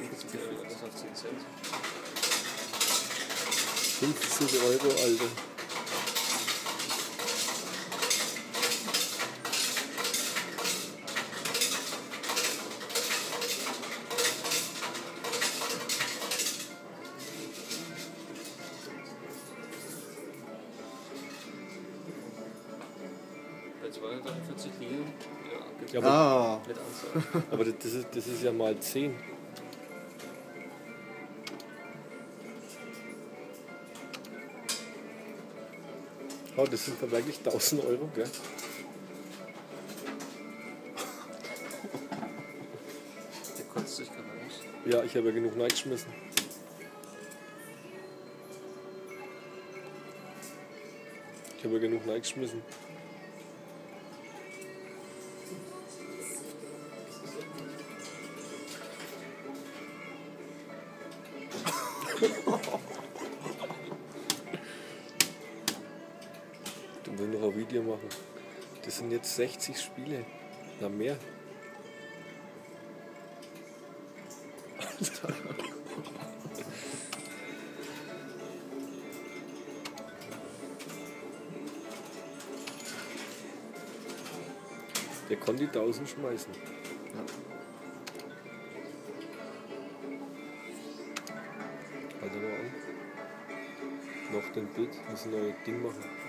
Das auf 10 Cent. 50 Euro, Alter. Bei 243 Linien, ja, mit Anzahl. Aber das ist ja mal 10. Oh, das sind dann wirklich 1000 Euro, gell? Der kotzt sich gerade aus. Ja, ich habe ja genug reingeschmissen. Dann will ich noch ein Video machen. Das sind jetzt 60 Spiele. Na, mehr. Alter. Der konnte die 1000 schmeißen. Ja. Halt mal an. Noch den Bit, das neue Ding machen.